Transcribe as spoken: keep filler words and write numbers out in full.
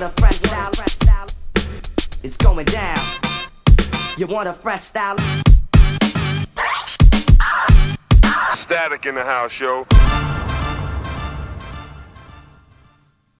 want a fresh style? It's going down. You want a fresh style? Static in the house, yo.